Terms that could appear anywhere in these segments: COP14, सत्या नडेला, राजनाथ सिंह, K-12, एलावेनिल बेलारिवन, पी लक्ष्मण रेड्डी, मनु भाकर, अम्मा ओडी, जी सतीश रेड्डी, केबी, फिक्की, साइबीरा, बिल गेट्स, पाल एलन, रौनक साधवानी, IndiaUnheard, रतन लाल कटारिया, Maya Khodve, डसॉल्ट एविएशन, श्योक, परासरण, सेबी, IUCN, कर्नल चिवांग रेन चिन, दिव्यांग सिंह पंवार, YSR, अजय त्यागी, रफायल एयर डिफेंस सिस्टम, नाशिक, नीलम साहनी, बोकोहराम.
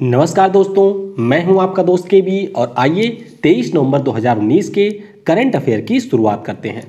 नमस्कार दोस्तों, मैं हूं आपका दोस्त केबी और आइए 23 नवंबर 2019 के करंट अफेयर की शुरुआत करते हैं।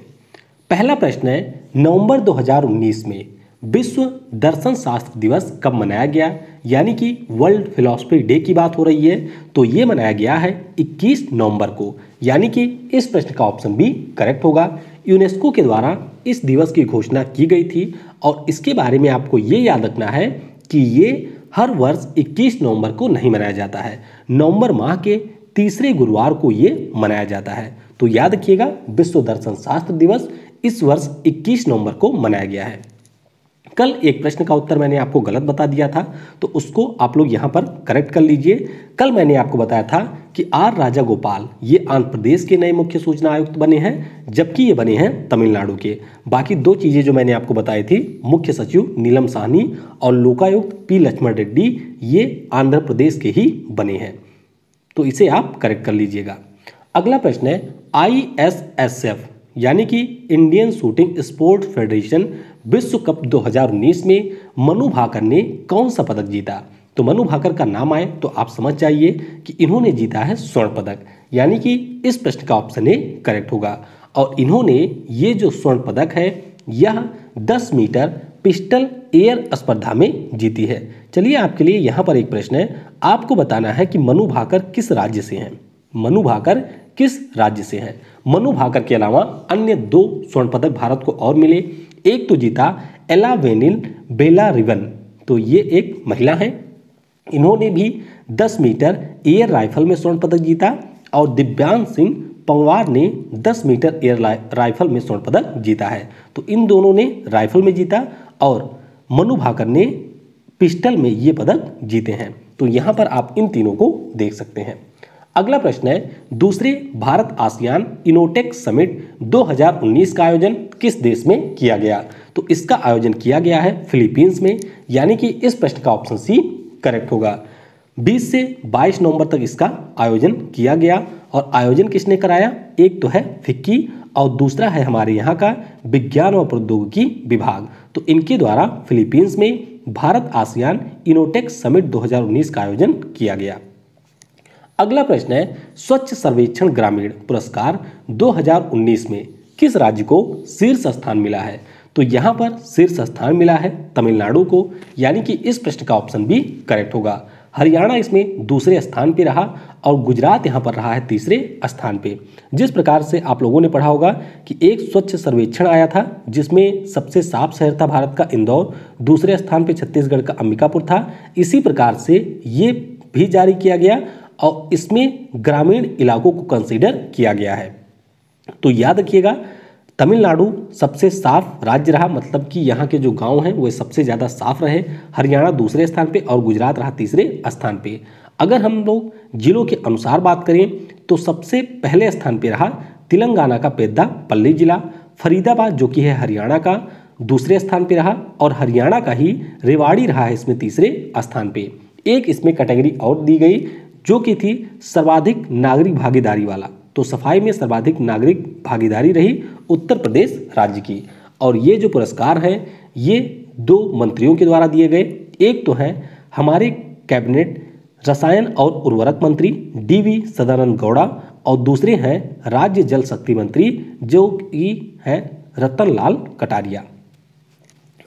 पहला प्रश्न है, नवंबर 2019 में विश्व दर्शन शास्त्र दिवस कब मनाया गया, यानी कि वर्ल्ड फिलॉसफी डे की बात हो रही है, तो ये मनाया गया है 21 नवंबर को, यानी कि इस प्रश्न का ऑप्शन भी करेक्ट होगा। यूनेस्को के द्वारा इस दिवस की घोषणा की गई थी और इसके बारे में आपको ये याद रखना है कि ये हर वर्ष 21 नवंबर को नहीं मनाया जाता है, नवंबर माह के तीसरे गुरुवार को ये मनाया जाता है। तो याद रखिएगा, विश्व दर्शन शास्त्र दिवस इस वर्ष 21 नवंबर को मनाया गया है। कल एक प्रश्न का उत्तर मैंने आपको गलत बता दिया था, तो उसको आप लोग यहाँ पर करेक्ट कर लीजिए। कल मैंने आपको बताया था कि आर राजा गोपाल ये आंध्र प्रदेश के नए मुख्य सूचना आयुक्त बने हैं, जबकि ये बने हैं तमिलनाडु के। बाकी दो चीज़ें जो मैंने आपको बताई थी, मुख्य सचिव नीलम साहनी और लोकायुक्त पी लक्ष्मण रेड्डी, ये आंध्र प्रदेश के ही बने हैं, तो इसे आप करेक्ट कर लीजिएगा। अगला प्रश्न है, ISSF यानी कि इंडियन शूटिंग स्पोर्ट फेडरेशन विश्व कप 2019 में मनु भाकर ने कौन सा पदक जीता। तो मनु भाकर का नाम आए तो आप समझ जाइए कि इन्होंने जीता है स्वर्ण पदक, यानी कि इस प्रश्न का ऑप्शन ए करेक्ट होगा। और इन्होंने ये जो स्वर्ण पदक है यह 10 मीटर पिस्टल एयर स्पर्धा में जीती है। चलिए आपके लिए यहाँ पर एक प्रश्न है, आपको बताना है कि मनु भाकर किस राज्य से हैं। मनु भाकर किस राज्य से हैं। मनु भाकर के अलावा अन्य दो स्वर्ण पदक भारत को और मिले, एक तो जीता एलावेनिल बेलारिवन, तो ये एक महिला हैं, इन्होंने भी 10 मीटर एयर राइफल में स्वर्ण पदक जीता, और दिव्यांग सिंह पंवार ने 10 मीटर एयर राइफल में स्वर्ण पदक जीता है। तो इन दोनों ने राइफल में जीता और मनु भाकर ने पिस्टल में ये पदक जीते हैं, तो यहाँ पर आप इन तीनों को देख सकते हैं। अगला प्रश्न है, दूसरे भारत आसियान इनोटेक समिट 2019 का आयोजन किस देश में किया गया। तो इसका आयोजन किया गया है फिलीपींस में, यानी कि इस प्रश्न का ऑप्शन सी करेक्ट होगा। 20 से 22 नवंबर तक इसका आयोजन किया गया, और आयोजन किसने कराया, एक तो है फिक्की और दूसरा है हमारे यहाँ का विज्ञान और प्रौद्योगिकी विभाग। तो इनके द्वारा फिलीपींस में भारत आसियान इनोटेक समिट 2019 का आयोजन किया गया। अगला प्रश्न है, स्वच्छ सर्वेक्षण ग्रामीण पुरस्कार 2019 में किस राज्य को शीर्ष स्थान मिला है। तो यहाँ पर शीर्ष स्थान मिला है तमिलनाडु को, यानी कि इस प्रश्न का ऑप्शन भी करेक्ट होगा। हरियाणा इसमें दूसरे स्थान पे रहा और गुजरात यहाँ पर रहा है तीसरे स्थान पे। जिस प्रकार से आप लोगों ने पढ़ा होगा कि एक स्वच्छ सर्वेक्षण आया था जिसमें सबसे साफ शहर था भारत का इंदौर, दूसरे स्थान पे छत्तीसगढ़ का अंबिकापुर था, इसी प्रकार से ये भी जारी किया गया और इसमें ग्रामीण इलाकों को कंसीडर किया गया है। तो याद रखिएगा, तमिलनाडु सबसे साफ राज्य रहा, मतलब कि यहाँ के जो गांव हैं वे सबसे ज़्यादा साफ रहे, हरियाणा दूसरे स्थान पे और गुजरात रहा तीसरे स्थान पे। अगर हम लोग जिलों के अनुसार बात करें तो सबसे पहले स्थान पे रहा तेलंगाना का पेद्दापल्ली जिला, फरीदाबाद जो कि है हरियाणा का दूसरे स्थान पर रहा, और हरियाणा का ही रेवाड़ी रहा है इसमें तीसरे स्थान पर। एक इसमें कैटेगरी और दी गई जो कि थी सर्वाधिक नागरिक भागीदारी वाला, तो सफाई में सर्वाधिक नागरिक भागीदारी रही उत्तर प्रदेश राज्य की। और ये जो पुरस्कार हैं ये दो मंत्रियों के द्वारा दिए गए, एक तो हैं हमारे कैबिनेट रसायन और उर्वरक मंत्री DV सदानंद गौड़ा, और दूसरे हैं राज्य जल शक्ति मंत्री जो कि हैं रतन लाल कटारिया।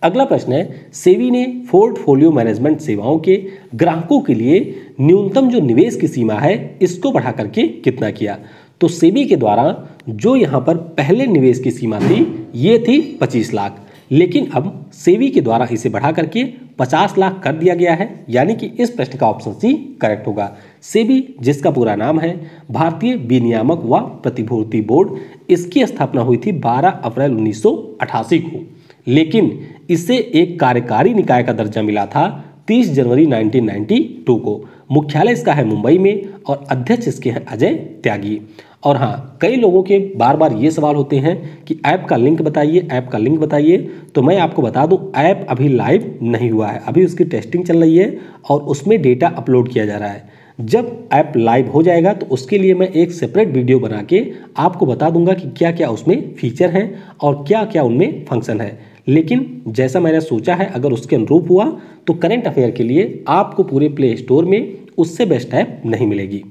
अगला प्रश्न है, सेबी ने पोर्टफोलियो मैनेजमेंट सेवाओं के ग्राहकों के लिए न्यूनतम जो निवेश की सीमा है इसको बढ़ा करके कितना किया। तो सेबी के द्वारा जो यहाँ पर पहले निवेश की सीमा थी ये थी 25 लाख, लेकिन अब सेबी के द्वारा इसे बढ़ा करके 50 लाख कर दिया गया है, यानी कि इस प्रश्न का ऑप्शन सी करेक्ट होगा। सेबी जिसका पूरा नाम है भारतीय विनियामक व प्रतिभूति बोर्ड, इसकी स्थापना हुई थी 12 अप्रैल 1988 को, लेकिन इसे एक कार्यकारी निकाय का दर्जा मिला था 30 जनवरी 1992 को। मुख्यालय इसका है मुंबई में और अध्यक्ष इसके हैं अजय त्यागी। और हाँ, कई लोगों के बार बार ये सवाल होते हैं कि ऐप का लिंक बताइए, ऐप का लिंक बताइए, तो मैं आपको बता दूं ऐप अभी लाइव नहीं हुआ है, अभी उसकी टेस्टिंग चल रही है और उसमें डेटा अपलोड किया जा रहा है। जब ऐप लाइव हो जाएगा तो उसके लिए मैं एक सेपरेट वीडियो बना के आपको बता दूंगा कि क्या क्या उसमें फीचर हैं और क्या क्या उनमें फंक्शन है। लेकिन जैसा मैंने सोचा है, अगर उसके अनुरूप हुआ तो करंट अफेयर के लिए आपको पूरे प्ले स्टोर में उससे बेस्ट ऐप नहीं मिलेगी।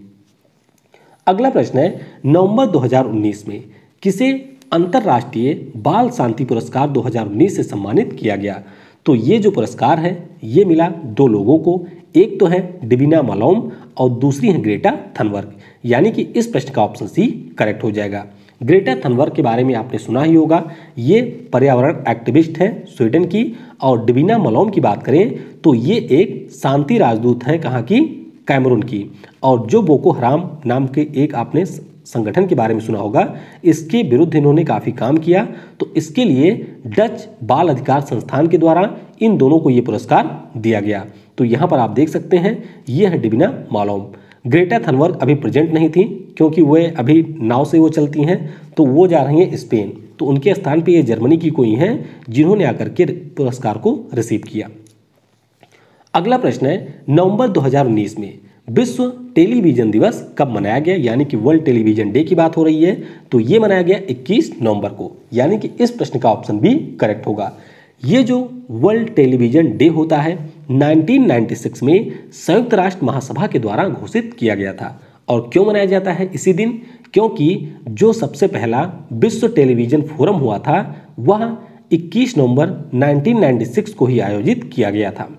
अगला प्रश्न है, नवंबर 2019 में किसे अंतर्राष्ट्रीय बाल शांति पुरस्कार 2019 से सम्मानित किया गया? तो ये जो पुरस्कार है ये मिला दो लोगों को, एक तो है दिविना मालोम और दूसरी है ग्रेटा थनबर्ग, यानी कि इस प्रश्न का ऑप्शन सी करेक्ट हो जाएगा। ग्रेटा थनबर्ग के बारे में आपने सुना ही होगा, ये पर्यावरण एक्टिविस्ट हैं स्वीडन की, और दिविना मालोम की बात करें तो ये एक शांति राजदूत हैं कहाँ की, कैमरून की, और जो बोकोहराम नाम के एक आपने संगठन के बारे में सुना होगा, इसके विरुद्ध इन्होंने काफ़ी काम किया, तो इसके लिए डच बाल अधिकार संस्थान के द्वारा इन दोनों को ये पुरस्कार दिया गया। तो यहाँ पर आप देख सकते हैं ये है दिविना मालोम। ग्रेटा थनबर्ग अभी प्रेजेंट नहीं थी क्योंकि वे अभी नाव से वो चलती हैं, तो वो जा रही हैं स्पेन, तो उनके स्थान पे ये जर्मनी की कोई हैं जिन्होंने आकर के पुरस्कार को रिसीव किया। अगला प्रश्न है, नवंबर 2019 में विश्व टेलीविज़न दिवस कब मनाया गया, यानी कि वर्ल्ड टेलीविज़न डे की बात हो रही है, तो ये मनाया गया 21 नवंबर को, यानी कि इस प्रश्न का ऑप्शन भी करेक्ट होगा। ये जो वर्ल्ड टेलीविज़न डे होता है 1996 में संयुक्त राष्ट्र महासभा के द्वारा घोषित किया गया था, और क्यों मनाया जाता है इसी दिन, क्योंकि जो सबसे पहला विश्व टेलीविज़न फोरम हुआ था वह 21 नवंबर 1996 को ही आयोजित किया गया था।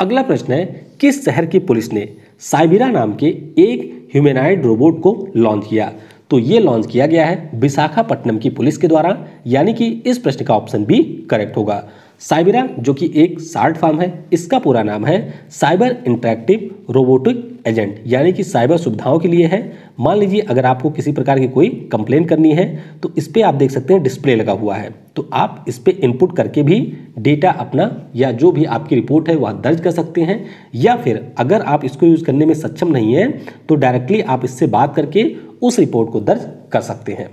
अगला प्रश्न है, किस शहर की पुलिस ने साइबीरा नाम के एक ह्यूमैनॉइड रोबोट को लॉन्च किया? तो ये लॉन्च किया गया है विशाखापट्टनम की पुलिस के द्वारा, यानी कि इस प्रश्न का ऑप्शन भी करेक्ट होगा। साइबीरा जो कि एक शार्ट फॉर्म है, इसका पूरा नाम है साइबर इंटरैक्टिव रोबोटिक एजेंट, यानी कि साइबर सुविधाओं के लिए है। मान लीजिए अगर आपको किसी प्रकार की कोई कंप्लेंट करनी है तो इस पर आप देख सकते हैं डिस्प्ले लगा हुआ है, तो आप इस पर इनपुट करके भी डेटा अपना या जो भी आपकी रिपोर्ट है वह दर्ज कर सकते हैं, या फिर अगर आप इसको यूज़ करने में सक्षम नहीं है तो डायरेक्टली आप इससे बात करके उस रिपोर्ट को दर्ज कर सकते हैं।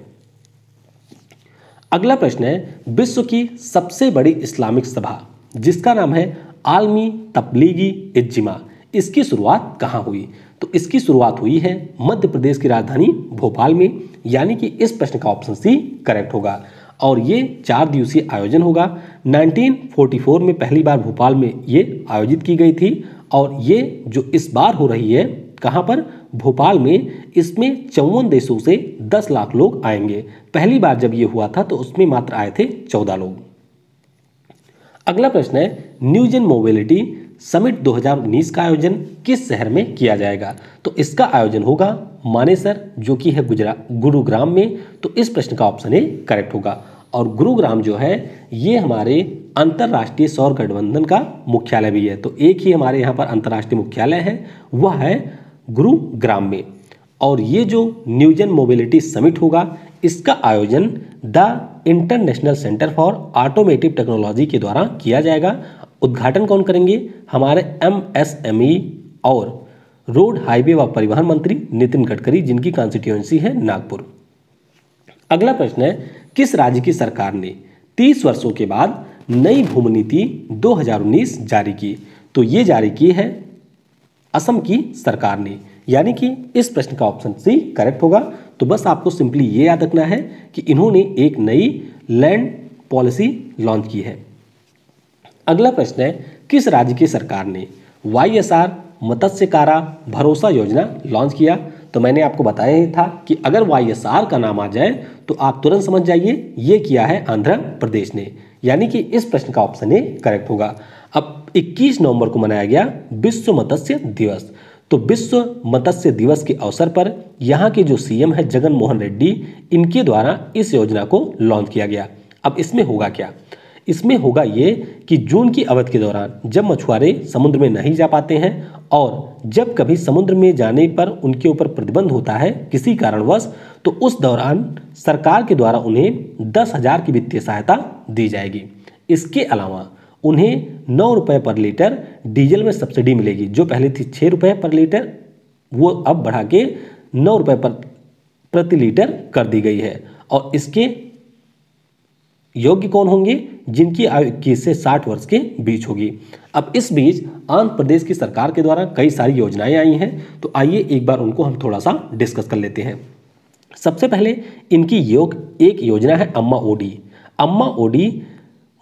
अगला प्रश्न है, विश्व की सबसे बड़ी इस्लामिक सभा जिसका नाम है आलमी तबलीगी इज्तिमा, इसकी शुरुआत कहाँ हुई? तो इसकी शुरुआत हुई है मध्य प्रदेश की राजधानी भोपाल में, यानी कि इस प्रश्न का ऑप्शन सी करेक्ट होगा। और ये 4 दिवसीय आयोजन होगा। 1944 में पहली बार भोपाल में ये आयोजित की गई थी, और ये जो इस बार हो रही है कहाँ पर, भोपाल में, इसमें 54 देशों से 10 लाख लोग आएंगे। पहली बार जब ये हुआ था तो उसमें मात्र आए थे 14 लोग। अगला प्रश्न है, न्यूज एंड मोबिलिटी समिट 2019 का आयोजन किस शहर में किया जाएगा? तो इसका आयोजन होगा मानेसर जो कि है गुरुग्राम में, तो इस प्रश्न का ऑप्शन ए करेक्ट होगा। और गुरुग्राम जो है ये हमारे अंतर्राष्ट्रीय सौर गठबंधन का मुख्यालय भी है, तो एक ही हमारे यहाँ पर अंतर्राष्ट्रीय मुख्यालय है, वह है गुरुग्राम में। और ये जो न्यूजन मोबिलिटी समिट होगा इसका आयोजन the international centre for automotive technology के द्वारा किया जाएगा। उद्घाटन कौन करेंगे? हमारे MSME और रोड हाईवे व परिवहन मंत्री नितिन गडकरी, जिनकी कॉन्स्टिट्यूएंसी है नागपुर। अगला प्रश्न है, किस राज्य की सरकार ने 30 वर्षों के बाद नई भूमि नीति 2019 जारी की? तो ये जारी की है असम की सरकार ने, यानी कि इस प्रश्न का ऑप्शन सी करेक्ट होगा। तो बस आपको सिंपली ये याद रखना है कि इन्होंने एक नई लैंड पॉलिसी लॉन्च की है। अगला प्रश्न है, किस राज्य की सरकार ने YSR मत्स्यकारा भरोसा योजना लॉन्च किया? तो मैंने आपको बताया ही था कि अगर YSR का नाम आ जाए तो आप तुरंत समझ जाइए ये किया है आंध्र प्रदेश ने, यानी कि इस प्रश्न का ऑप्शन ए करेक्ट होगा। अब 21 नवंबर को मनाया गया विश्व मत्स्य दिवस, तो विश्व मत्स्य दिवस के अवसर पर यहाँ के जो CM है जगन मोहन रेड्डी, इनके द्वारा इस योजना को लॉन्च किया गया। अब इसमें होगा क्या? इसमें होगा ये कि जून की अवधि के दौरान जब मछुआरे समुद्र में नहीं जा पाते हैं और जब कभी समुद्र में जाने पर उनके ऊपर प्रतिबंध होता है किसी कारणवश, तो उस दौरान सरकार के द्वारा उन्हें 10,000 की वित्तीय सहायता दी जाएगी। इसके अलावा उन्हें 9 रुपये पर लीटर डीजल में सब्सिडी मिलेगी, जो पहले थी 6 रुपये पर लीटर, वो अब बढ़ा के 9 रुपये प्रति लीटर कर दी गई है। और इसके योग्य कौन होंगे? जिनकी आयु 21 से 60 वर्ष के बीच होगी। अब इस बीच आंध्र प्रदेश की सरकार के द्वारा कई सारी योजनाएं आई हैं, तो आइए एक बार उनको हम थोड़ा सा डिस्कस कर लेते हैं। सबसे पहले इनकी एक योजना है अम्मा ओडी। अम्मा ओडी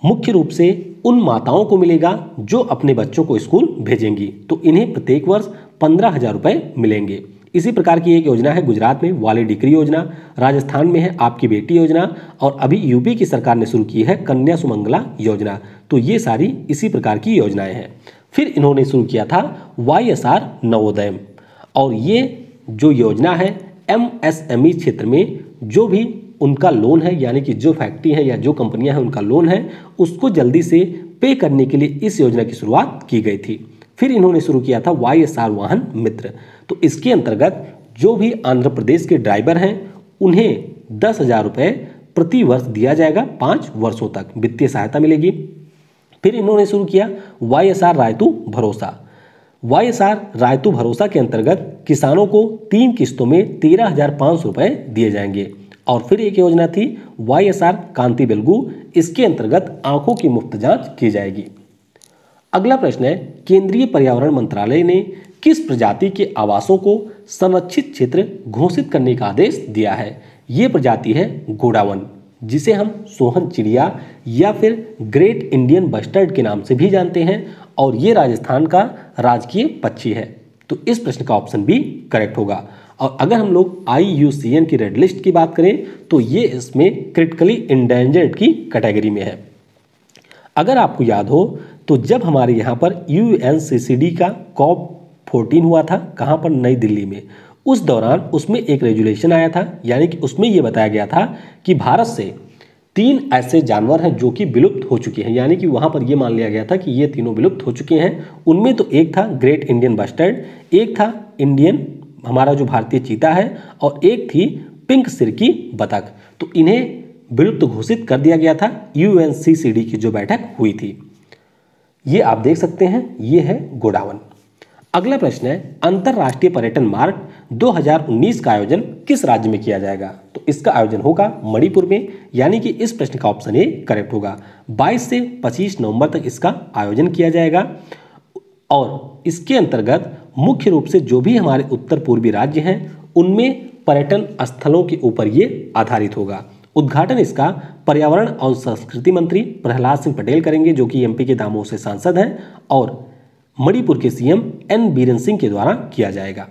मुख्य रूप से उन माताओं को मिलेगा जो अपने बच्चों को स्कूल भेजेंगी, तो इन्हें प्रत्येक वर्ष 15,000 रुपये मिलेंगे। इसी प्रकार की एक योजना है गुजरात में वाले डिग्री योजना, राजस्थान में है आपकी बेटी योजना, और अभी यूपी की सरकार ने शुरू की है कन्या सुमंगला योजना। तो ये सारी इसी प्रकार की योजनाएं हैं। फिर इन्होंने शुरू किया था YSR नवोदय, और ये जो योजना है MSME क्षेत्र में जो भी उनका लोन है, यानी कि जो फैक्ट्री है या जो कंपनियां हैं उनका लोन है, उसको जल्दी से पे करने के लिए इस योजना की शुरुआत की गई थी। फिर इन्होंने शुरू किया था YSR वाहन मित्र, तो इसके अंतर्गत जो भी आंध्र प्रदेश के ड्राइवर हैं उन्हें 10,000 रुपये प्रति वर्ष दिया जाएगा 5 वर्षों तक, वित्तीय सहायता मिलेगी। फिर इन्होंने शुरू किया YSR रायतू भरोसा। YSR रायतू भरोसा के अंतर्गत किसानों को 3 किस्तों में 13,500 रुपये दिए जाएंगे। और फिर एक योजना थी YSR कांति बेलगू, इसके अंतर्गत आंखों की मुफ्त जांच की जाएगी। अगला प्रश्न है, केंद्रीय पर्यावरण मंत्रालय ने किस प्रजाति के आवासों को संरक्षित क्षेत्र घोषित करने का आदेश दिया है? ये प्रजाति है गोडावन, जिसे हम सोहन चिड़िया या फिर ग्रेट इंडियन बस्टर्ड के नाम से भी जानते हैं, और ये राजस्थान का राजकीय पक्षी है। तो इस प्रश्न का ऑप्शन बी करेक्ट होगा। और अगर हम लोग IUCN की रेड लिस्ट की बात करें तो ये इसमें क्रिटिकली इंडेंजर्ड की कैटेगरी में है। अगर आपको याद हो तो जब हमारे यहाँ पर UNCCD का COP14 हुआ था, कहाँ पर? नई दिल्ली में। उस दौरान उसमें एक रेजुलेशन आया था, यानी कि उसमें यह बताया गया था कि भारत से 3 ऐसे जानवर हैं जो कि विलुप्त हो चुके हैं, यानी कि वहाँ पर यह मान लिया गया था कि ये तीनों विलुप्त हो चुके हैं। उनमें तो एक था ग्रेट इंडियन बस्टर्ड, एक था इंडियन हमारा जो भारतीय चीता है, और एक थी पिंक सिर की बतख। तो इन्हें विलुप्त घोषित कर दिया गया था UNCCD की जो बैठक हुई थी। ये आप देख सकते हैं, ये है गोडावन। अगला प्रश्न है, अंतर्राष्ट्रीय पर्यटन मार्ग 2019 का आयोजन किस राज्य में किया जाएगा? तो इसका आयोजन होगा मणिपुर में, यानी कि इस प्रश्न का ऑप्शन ए करेक्ट होगा। 22 से 25 नवंबर तक इसका आयोजन किया जाएगा, और इसके अंतर्गत मुख्य रूप से जो भी हमारे उत्तर पूर्वी राज्य हैं उनमें पर्यटन स्थलों के ऊपर ये आधारित होगा। उद्घाटन इसका पर्यावरण और संस्कृति मंत्री प्रहलाद सिंह पटेल करेंगे, जो कि MP के दामोह से सांसद हैं, और मणिपुर के CM N. बीरन सिंह के द्वारा किया जाएगा।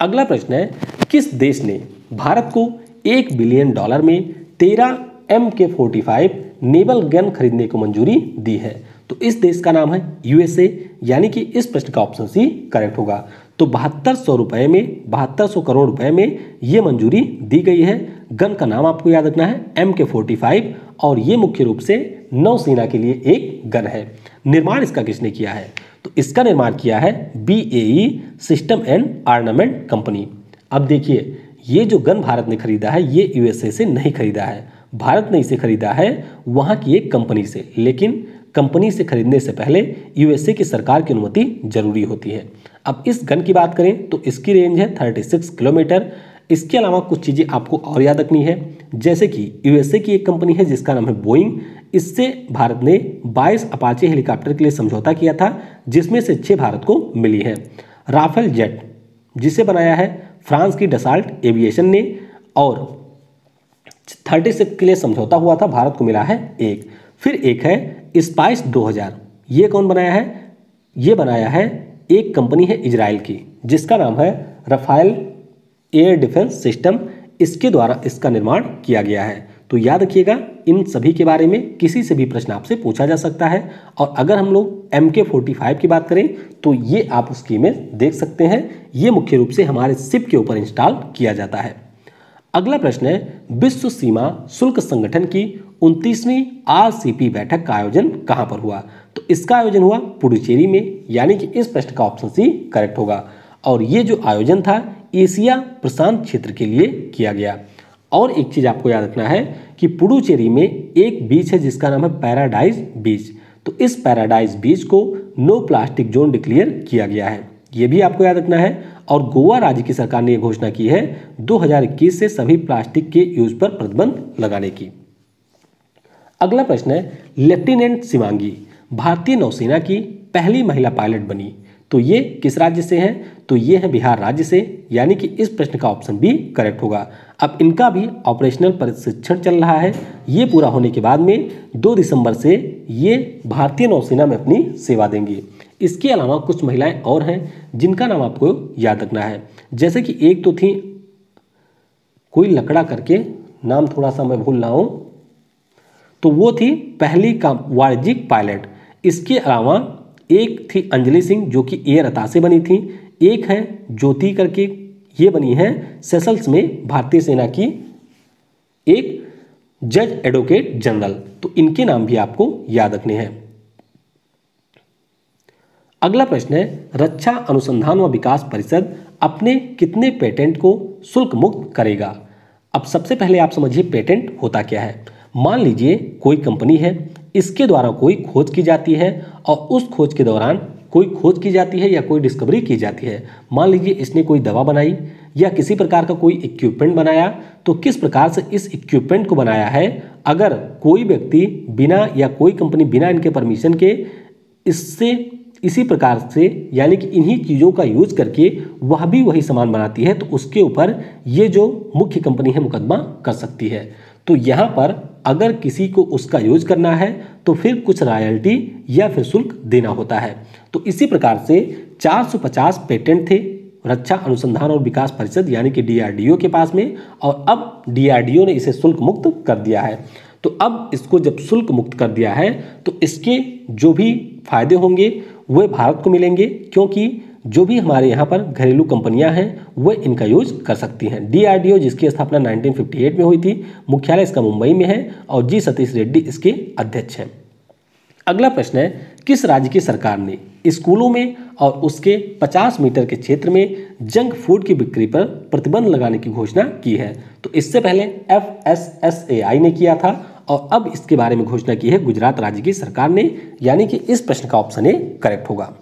अगला प्रश्न है, किस देश ने भारत को $1 बिलियन में 13 MK-45 नेवल गन खरीदने को मंजूरी दी है? तो इस देश का नाम है USA, यानी कि इस प्रश्न का ऑप्शन सी करेक्ट होगा। तो 7200 रुपये में 7200 करोड़ रुपए में ये मंजूरी दी गई है। गन का नाम आपको याद रखना है MK-45, और ये मुख्य रूप से नौसेना के लिए एक गन है। निर्माण इसका किसने किया है? तो इसका निर्माण किया है BAE system and armament company. अब देखिए, ये जो गन भारत ने खरीदा है ये USA से नहीं खरीदा है, भारत ने इसे खरीदा है वहाँ की एक कंपनी से, लेकिन कंपनी से खरीदने से पहले USA की सरकार की अनुमति जरूरी होती है। अब इस गन की बात करें तो इसकी रेंज है 36 किलोमीटर। इसके अलावा कुछ चीज़ें आपको और याद रखनी है, जैसे कि USA की एक कंपनी है जिसका नाम है बोइंग, इससे भारत ने 22 अपाचे हेलीकॉप्टर के लिए समझौता किया था, जिसमें से 6 भारत को मिली है। राफेल जेट जिसे बनाया है फ्रांस की डसॉल्ट एविएशन ने, और 36 के लिए समझौता हुआ था, भारत को मिला है 1। फिर एक है स्पाइस 2000, ये कौन बनाया है? ये बनाया है एक कंपनी है इजराइल की, जिसका नाम है रफायल एयर डिफेंस सिस्टम, इसके द्वारा इसका निर्माण किया गया है। तो याद रखिएगा, इन सभी के बारे में किसी से भी प्रश्न आपसे पूछा जा सकता है। और अगर हम लोग MK-45 की बात करें तो ये आप उसकी में देख सकते हैं, ये मुख्य रूप से हमारे शिप के ऊपर इंस्टॉल किया जाता है। अगला प्रश्न है, विश्व सीमा शुल्क संगठन की 29वीं RCP बैठक का आयोजन कहाँ पर हुआ? तो इसका आयोजन हुआ पुडुचेरी में, यानी कि इस प्रश्न का ऑप्शन सी करेक्ट होगा। और ये जो आयोजन था एशिया प्रशांत क्षेत्र के लिए किया गया। और एक चीज़ आपको याद रखना है कि पुडुचेरी में एक बीच है जिसका नाम है पैराडाइज बीच, तो इस पैराडाइज बीच को नो प्लास्टिक जोन डिक्लेयर किया गया है, ये भी आपको याद रखना है। और गोवा राज्य की सरकार ने यह घोषणा की है 2021 से सभी प्लास्टिक के यूज पर प्रतिबंध लगाने की। अगला प्रश्न है, लेफ्टिनेंट सिमांगी भारतीय नौसेना की पहली महिला पायलट बनी, तो ये किस राज्य से हैं? तो ये है बिहार राज्य से, यानी कि इस प्रश्न का ऑप्शन बी करेक्ट होगा। अब इनका भी ऑपरेशनल प्रशिक्षण चल रहा है। ये पूरा होने के बाद में 2 दिसंबर से ये भारतीय नौसेना में अपनी सेवा देंगे। इसके अलावा कुछ महिलाएं और हैं जिनका नाम आपको याद रखना है, जैसे कि एक तो थी कोई लकड़ा करके, नाम थोड़ा सा मैं भूल रहा हूँ, तो वो थी पहली का वाणिज्यिक पायलट। इसके अलावा एक थी अंजलि सिंह जो कि एयर अतासे बनी थी, एक है ज्योति करके, ये बनी है सेशल्स में भारतीय सेना की एक जज एडवोकेट जनरल। तो इनके नाम भी आपको याद रखने हैं। अगला प्रश्न है, रक्षा अनुसंधान व विकास परिषद अपने कितने पेटेंट को शुल्क मुक्त करेगा। अब सबसे पहले आप समझिए पेटेंट होता क्या है। मान लीजिए कोई कंपनी है, इसके द्वारा कोई खोज की जाती है और उस खोज के दौरान कोई खोज की जाती है या कोई डिस्कवरी की जाती है। मान लीजिए इसने कोई दवा बनाई या किसी प्रकार का कोई इक्विपमेंट बनाया, तो किस प्रकार से इस इक्विपमेंट को बनाया है, अगर कोई व्यक्ति बिना या कोई कंपनी बिना इनके परमिशन के इससे इसी प्रकार से यानी कि इन्हीं चीज़ों का यूज करके वह भी वही सामान बनाती है, तो उसके ऊपर ये जो मुख्य कंपनी है मुकदमा कर सकती है। तो यहाँ पर अगर किसी को उसका यूज करना है तो फिर कुछ रॉयल्टी या फिर शुल्क देना होता है। तो इसी प्रकार से 450 पेटेंट थे रक्षा अनुसंधान और विकास परिषद यानी कि डीआरडीओ के पास में, और अब डीआरडीओ ने इसे शुल्क मुक्त कर दिया है। तो अब इसको जब शुल्क मुक्त कर दिया है तो इसके जो भी फायदे होंगे वे भारत को मिलेंगे, क्योंकि जो भी हमारे यहाँ पर घरेलू कंपनियां हैं वह इनका यूज कर सकती हैं। डीआरडीओ जिसकी स्थापना 1958 में हुई थी, मुख्यालय इसका मुंबई में है और जी सतीश रेड्डी इसके अध्यक्ष हैं। अगला प्रश्न है, किस राज्य की सरकार ने स्कूलों में और उसके 50 मीटर के क्षेत्र में जंक फूड की बिक्री पर प्रतिबंध लगाने की घोषणा की है। तो इससे पहले FSSAI ने किया था और अब इसके बारे में घोषणा की है गुजरात राज्य की सरकार ने, यानी कि इस प्रश्न का ऑप्शन ए करेक्ट होगा।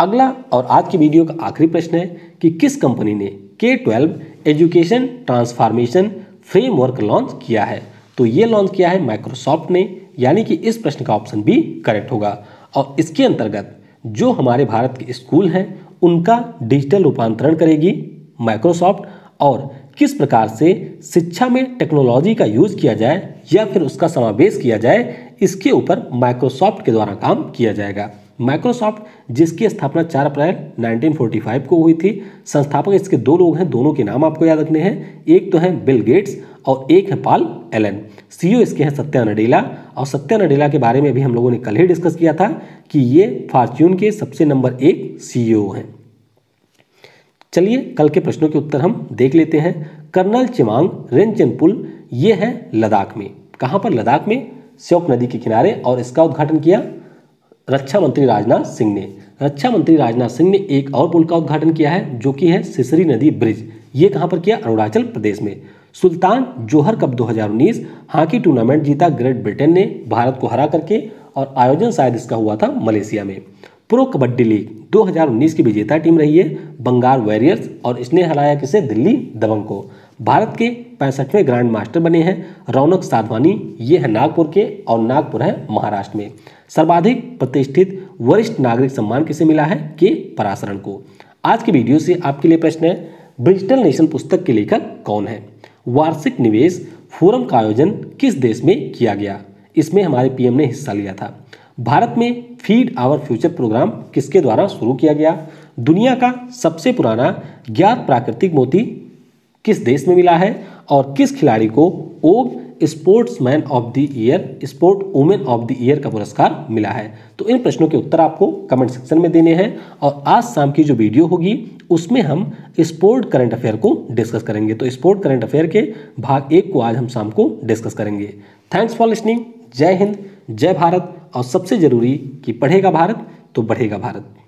अगला और आज की वीडियो का आखिरी प्रश्न है कि किस कंपनी ने K-12 education transformation framework launch किया है। तो ये लॉन्च किया है माइक्रोसॉफ्ट ने, यानी कि इस प्रश्न का ऑप्शन बी करेक्ट होगा। और इसके अंतर्गत जो हमारे भारत के स्कूल हैं उनका डिजिटल रूपांतरण करेगी माइक्रोसॉफ्ट, और किस प्रकार से शिक्षा में टेक्नोलॉजी का यूज किया जाए या फिर उसका समावेश किया जाए, इसके ऊपर माइक्रोसॉफ्ट के द्वारा काम किया जाएगा। माइक्रोसॉफ्ट जिसकी स्थापना 4 अप्रैल 1945 को हुई थी, संस्थापक इसके 2 लोग हैं, दोनों के नाम आपको याद रखने हैं, एक तो है बिल गेट्स और एक है पाल एलन। CEO इसके हैं सत्या नडेला, और सत्या नडेला के बारे में भी हम लोगों ने कल ही डिस्कस किया था कि ये फॉर्च्यून के सबसे नंबर 1 CEO हैं। चलिए कल के प्रश्नों के उत्तर हम देख लेते हैं। कर्नल चिवांग रेन चिन पुल ये है लद्दाख में, कहाँ पर, लद्दाख में श्योक नदी के किनारे, और इसका उद्घाटन किया रक्षा मंत्री राजनाथ सिंह ने। रक्षा मंत्री राजनाथ सिंह ने एक और पुल का उद्घाटन किया है जो कि है सिसरी नदी ब्रिज, ये कहाँ पर किया, अरुणाचल प्रदेश में। Sultan Johor cup 2019 hockey tournament जीता ग्रेट ब्रिटेन ने भारत को हरा करके, और आयोजन शायद इसका हुआ था मलेशिया में। प्रो कबड्डी लीग 2019 की विजेता टीम रही है बंगाल वॉरियर्स, और इसने हराया किसे, दिल्ली दबंग को। भारत के 65वें ग्रैंड मास्टर बने हैं रौनक साधवानी, ये है नागपुर के, और नागपुर है महाराष्ट्र में। सर्वाधिक प्रतिष्ठित वरिष्ठ नागरिक सम्मान किसे मिला है, के परासरण को। आज की वीडियो से आपके लिए प्रश्न है, डिजिटल नेशन पुस्तक के लेखक कौन है। वार्षिक निवेश फोरम का आयोजन किस देश में किया गया, इसमें हमारे PM ने हिस्सा लिया था। भारत में फीड आवर फ्यूचर प्रोग्राम किसके द्वारा शुरू किया गया। दुनिया का सबसे पुराना ज्ञात प्राकृतिक मोती किस देश में मिला है, और किस खिलाड़ी को ओग sportsman of the year, sport women of the year का पुरस्कार मिला है। तो इन प्रश्नों के उत्तर आपको कमेंट सेक्शन में देने हैं, और आज शाम की जो वीडियो होगी उसमें हम स्पोर्ट करंट अफेयर को डिस्कस करेंगे। तो स्पोर्ट करंट अफेयर के भाग 1 को आज हम शाम को डिस्कस करेंगे। Thanks for listening. जय हिंद, जय भारत, और सबसे जरूरी कि पढ़ेगा भारत तो बढ़ेगा भारत।